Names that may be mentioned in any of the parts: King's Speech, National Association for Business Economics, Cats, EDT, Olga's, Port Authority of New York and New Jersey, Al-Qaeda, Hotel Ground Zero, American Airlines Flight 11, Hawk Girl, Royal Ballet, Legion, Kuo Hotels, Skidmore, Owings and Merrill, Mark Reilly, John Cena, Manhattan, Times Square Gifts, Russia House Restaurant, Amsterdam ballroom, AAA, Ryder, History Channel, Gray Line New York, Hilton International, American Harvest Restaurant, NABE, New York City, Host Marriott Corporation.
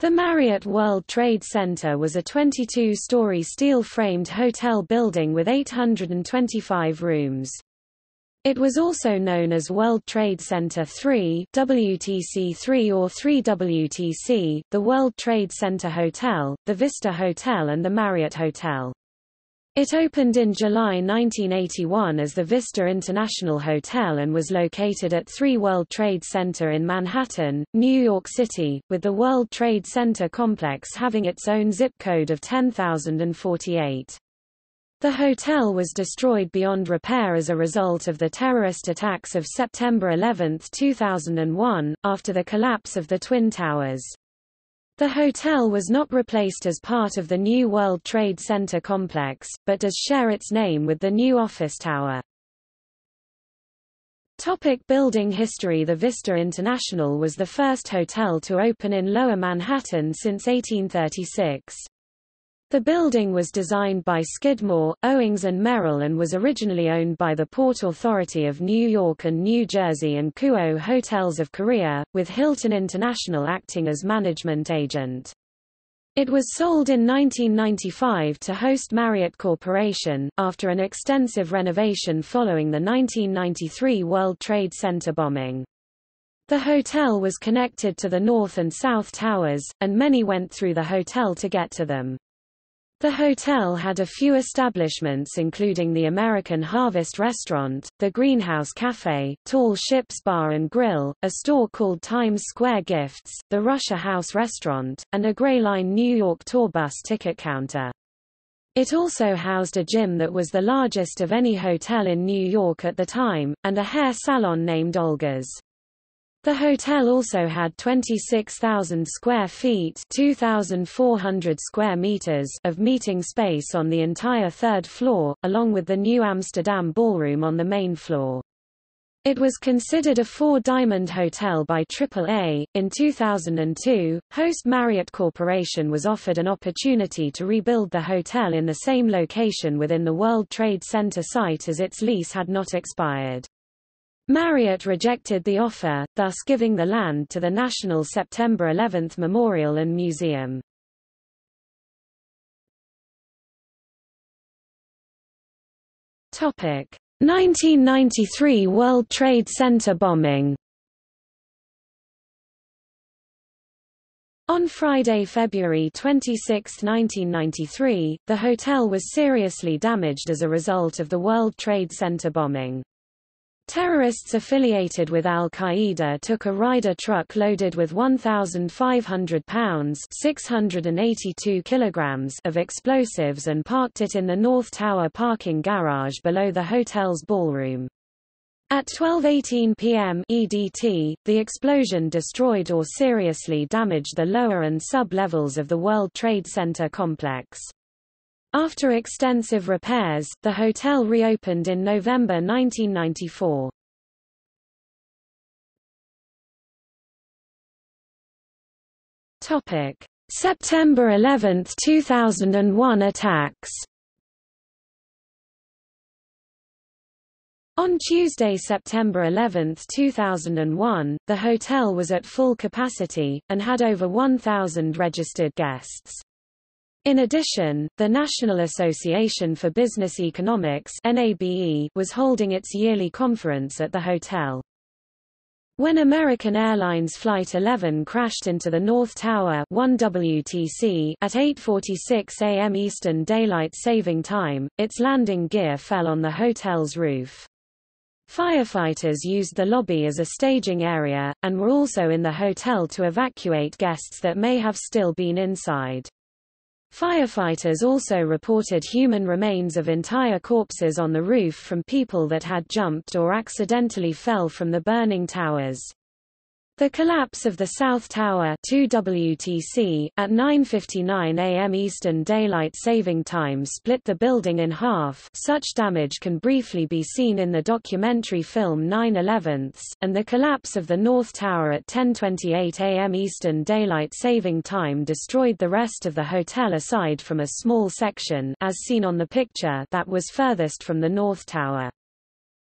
The Marriott World Trade Center was a 22-story steel-framed hotel building with 825 rooms. It was also known as World Trade Center 3, WTC 3 or 3WTC, the World Trade Center Hotel, the Vista Hotel and the Marriott Hotel. It opened in July 1981 as the Vista International Hotel and was located at 3 World Trade Center in Manhattan, New York City, with the World Trade Center complex having its own zip code of 10,048. The hotel was destroyed beyond repair as a result of the terrorist attacks of September 11, 2001, after the collapse of the Twin Towers. The hotel was not replaced as part of the new World Trade Center complex, but does share its name with the new office tower. Topic building history. The Vista International was the first hotel to open in Lower Manhattan since 1836. The building was designed by Skidmore, Owings and Merrill and was originally owned by the Port Authority of New York and New Jersey and Kuo Hotels of Korea, with Hilton International acting as management agent. It was sold in 1995 to Host Marriott Corporation, after an extensive renovation following the 1993 World Trade Center bombing. The hotel was connected to the North and South Towers, and many went through the hotel to get to them. The hotel had a few establishments including the American Harvest Restaurant, the Greenhouse Café, Tall Ship's Bar and Grill, a store called Times Square Gifts, the Russia House Restaurant, and a Gray Line New York tour bus ticket counter. It also housed a gym that was the largest of any hotel in New York at the time, and a hair salon named Olga's. The hotel also had 26,000 square feet (2,400 square meters) of meeting space on the entire third floor, along with the new Amsterdam ballroom on the main floor. It was considered a four-diamond hotel by AAA. In 2002, Host Marriott Corporation was offered an opportunity to rebuild the hotel in the same location within the World Trade Center site as its lease had not expired. Marriott rejected the offer, thus giving the land to the National September 11 Memorial and Museum. Topic: 1993 World Trade Center bombing. On Friday, February 26, 1993, the hotel was seriously damaged as a result of the World Trade Center bombing. Terrorists affiliated with Al-Qaeda took a Ryder truck loaded with 1,500 pounds (682 kilograms) of explosives and parked it in the North Tower parking garage below the hotel's ballroom. At 12:18 p.m. EDT, the explosion destroyed or seriously damaged the lower and sub-levels of the World Trade Center complex. After extensive repairs, the hotel reopened in November 1994. Topic: September 11, 2001 attacks. On Tuesday, September 11, 2001, the hotel was at full capacity and had over 1,000 registered guests. In addition, the National Association for Business Economics (NABE) was holding its yearly conference at the hotel. When American Airlines Flight 11 crashed into the North Tower 1WTC at 8:46 a.m. Eastern Daylight Saving Time, its landing gear fell on the hotel's roof. Firefighters used the lobby as a staging area, and were also in the hotel to evacuate guests that may have still been inside. Firefighters also reported human remains of entire corpses on the roof from people that had jumped or accidentally fell from the burning towers. The collapse of the South Tower 2WTC at 9:59 a.m. Eastern Daylight Saving Time split the building in half. Such damage can briefly be seen in the documentary film 9/11, and the collapse of the North Tower at 10:28 a.m. Eastern Daylight Saving Time destroyed the rest of the hotel aside from a small section, as seen on the picture, that was furthest from the North Tower.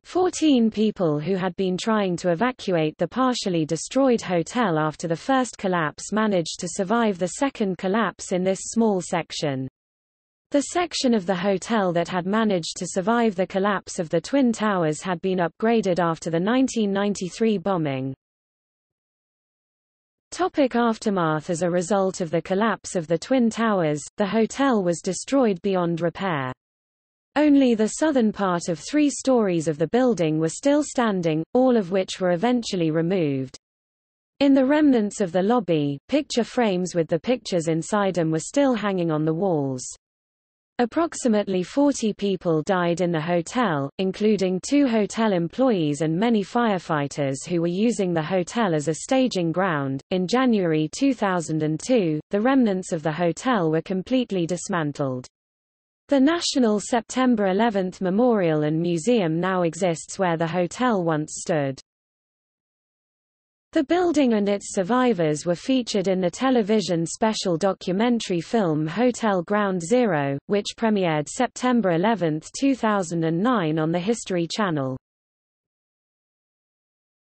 14 people who had been trying to evacuate the partially destroyed hotel after the first collapse managed to survive the second collapse in this small section. The section of the hotel that had managed to survive the collapse of the Twin Towers had been upgraded after the 1993 bombing. Topic aftermath. As a result of the collapse of the Twin Towers, the hotel was destroyed beyond repair. Only the southern part of 3 stories of the building were still standing, all of which were eventually removed. In the remnants of the lobby, picture frames with the pictures inside them were still hanging on the walls. Approximately 40 people died in the hotel, including 2 hotel employees and many firefighters who were using the hotel as a staging ground. In January 2002, the remnants of the hotel were completely dismantled. The National September 11th Memorial and Museum now exists where the hotel once stood. The building and its survivors were featured in the television special documentary film Hotel Ground Zero, which premiered September 11, 2009 on the History Channel.